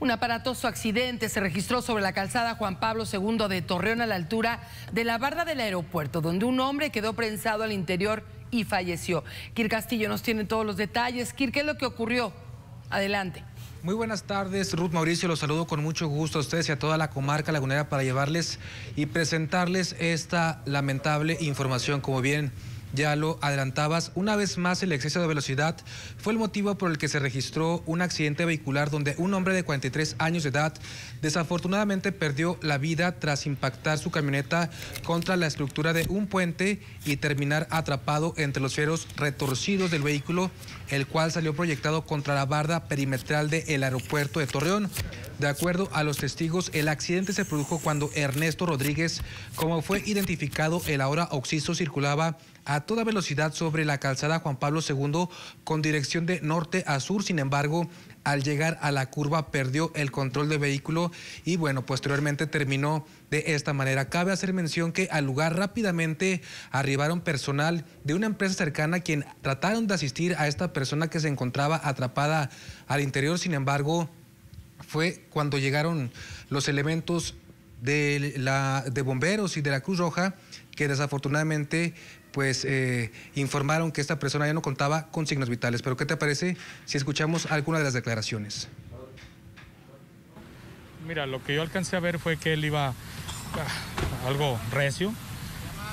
Un aparatoso accidente se registró sobre la calzada Juan Pablo II de Torreón a la altura de la barda del aeropuerto, donde un hombre quedó prensado al interior y falleció. Kirk Castillo nos tiene todos los detalles. Kirk, ¿qué es lo que ocurrió? Adelante. Muy buenas tardes, Ruth Mauricio, los saludo con mucho gusto a ustedes y a toda la comarca lagunera para llevarles y presentarles esta lamentable información. Como bien ya lo adelantabas, una vez más el exceso de velocidad fue el motivo por el que se registró un accidente vehicular donde un hombre de 43 años de edad desafortunadamente perdió la vida tras impactar su camioneta contra la estructura de un puente y terminar atrapado entre los fierros retorcidos del vehículo, el cual salió proyectado contra la barda perimetral del aeropuerto de Torreón. De acuerdo a los testigos, el accidente se produjo cuando Ernesto Rodríguez, como fue identificado el ahora occiso, circulaba a toda velocidad sobre la calzada Juan Pablo II con dirección de norte a sur. Sin embargo, al llegar a la curva perdió el control del vehículo y bueno, posteriormente terminó de esta manera. Cabe hacer mención que al lugar rápidamente arribaron personal de una empresa cercana quien trataron de asistir a esta persona que se encontraba atrapada al interior. Sin embargo, fue cuando llegaron los elementos de bomberos y de la Cruz Roja que desafortunadamente pues informaron que esta persona ya no contaba con signos vitales. Pero ¿qué te parece si escuchamos alguna de las declaraciones? Mira, lo que yo alcancé a ver fue que él iba algo recio.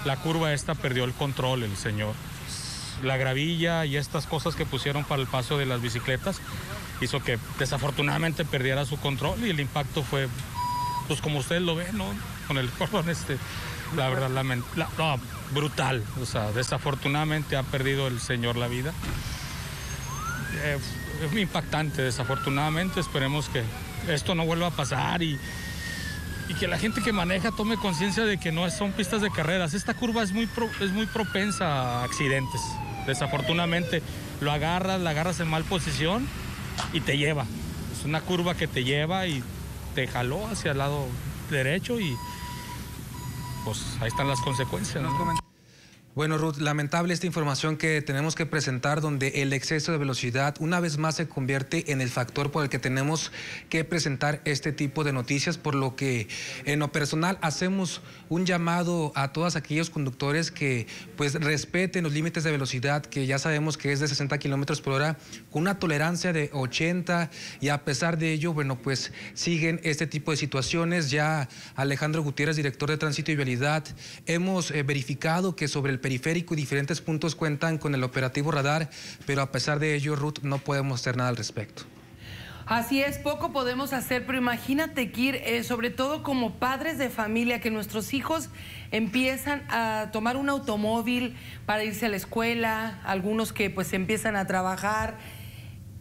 La curva esta perdió el control, el señor. La gravilla y estas cosas que pusieron para el paso de las bicicletas hizo que desafortunadamente perdiera su control y el impacto fue, pues como ustedes lo ven, ¿no? Con el cordón la verdad, brutal. O sea, desafortunadamente ha perdido el señor la vida. Es muy impactante, desafortunadamente. Esperemos que esto no vuelva a pasar y que la gente que maneja tome conciencia de que no son pistas de carreras. Esta curva es muy propensa a accidentes. Desafortunadamente lo agarras, la agarras en mal posición y te lleva. Es una curva que te lleva y te jaló hacia el lado derecho y pues ahí están las consecuencias, ¿no? Bueno, Ruth, lamentable esta información que tenemos que presentar, donde el exceso de velocidad una vez más se convierte en el factor por el que tenemos que presentar este tipo de noticias, por lo que en lo personal hacemos un llamado a todos aquellos conductores que pues respeten los límites de velocidad, que ya sabemos que es de 60 kilómetros por hora, con una tolerancia de 80, y a pesar de ello, bueno, pues siguen este tipo de situaciones. Ya Alejandro Gutiérrez, director de Tránsito y Vialidad, hemos verificado que sobre el periférico y diferentes puntos cuentan con el operativo radar, pero a pesar de ello, Ruth, no podemos hacer nada al respecto. Así es, poco podemos hacer, pero imagínate, Kir, sobre todo como padres de familia, que nuestros hijos empiezan a tomar un automóvil para irse a la escuela, algunos que pues empiezan a trabajar.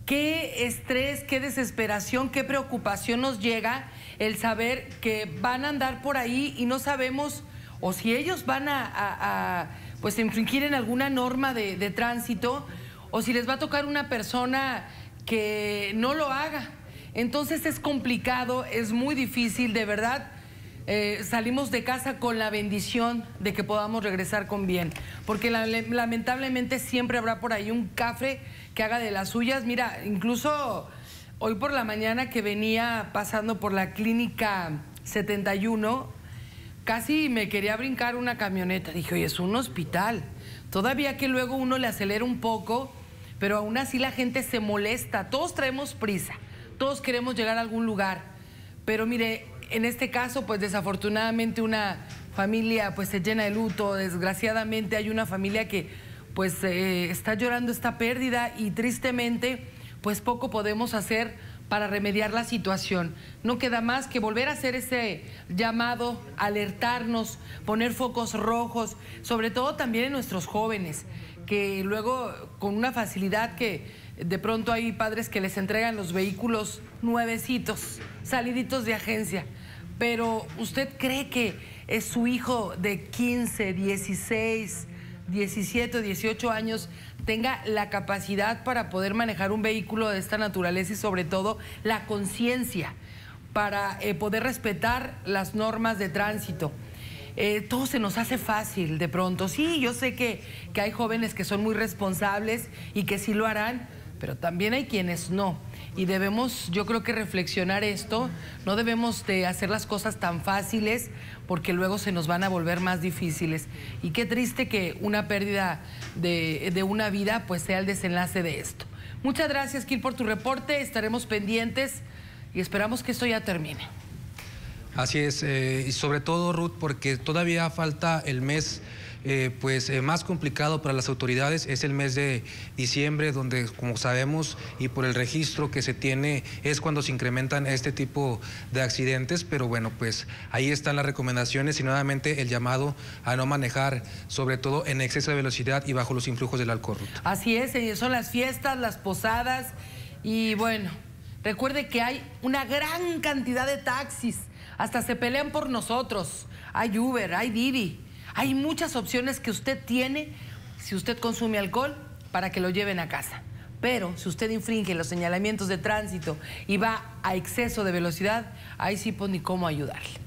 Qué estrés, qué desesperación, qué preocupación nos llega el saber que van a andar por ahí y no sabemos o si ellos van a pues infringir en alguna norma de tránsito, o si les va a tocar una persona que no lo haga. Entonces es complicado, es muy difícil, de verdad. Salimos de casa con la bendición de que podamos regresar con bien, porque lamentablemente siempre habrá por ahí un cafre que haga de las suyas. Mira, incluso hoy por la mañana que venía pasando por la clínica 71, casi me quería brincar una camioneta. Dije, oye, es un hospital. Todavía que luego uno le acelera un poco, pero aún así la gente se molesta. Todos traemos prisa, todos queremos llegar a algún lugar. Pero mire, en este caso, pues desafortunadamente una familia pues se llena de luto. Desgraciadamente hay una familia que pues está llorando esta pérdida y tristemente pues poco podemos hacer para remediar la situación. No queda más que volver a hacer ese llamado, alertarnos, poner focos rojos, sobre todo también en nuestros jóvenes, que luego con una facilidad que de pronto hay padres que les entregan los vehículos nuevecitos, saliditos de agencia. Pero ¿usted cree que es su hijo de 15, 16, 17, 18 años tenga la capacidad para poder manejar un vehículo de esta naturaleza y sobre todo la conciencia para poder respetar las normas de tránsito? Todo se nos hace fácil de pronto. Sí, yo sé que hay jóvenes que son muy responsables y que sí lo harán, pero también hay quienes no. Y debemos, yo creo que reflexionar esto, no debemos de hacer las cosas tan fáciles porque luego se nos van a volver más difíciles. Y qué triste que una pérdida de una vida pues sea el desenlace de esto. Muchas gracias, Kirk, por tu reporte, estaremos pendientes y esperamos que esto ya termine. Así es, y sobre todo, Ruth, porque todavía falta el mes más complicado para las autoridades, es el mes de diciembre, donde, como sabemos y por el registro que se tiene, es cuando se incrementan este tipo de accidentes. Pero bueno, pues ahí están las recomendaciones y nuevamente el llamado a no manejar, sobre todo en exceso de velocidad y bajo los influjos del alcohol, Ruth. Así es, son las fiestas, las posadas y bueno, recuerde que hay una gran cantidad de taxis. Hasta se pelean por nosotros. Hay Uber, hay Didi. Hay muchas opciones que usted tiene si usted consume alcohol para que lo lleven a casa. Pero si usted infringe los señalamientos de tránsito y va a exceso de velocidad, ahí sí, pues ni cómo ayudarle.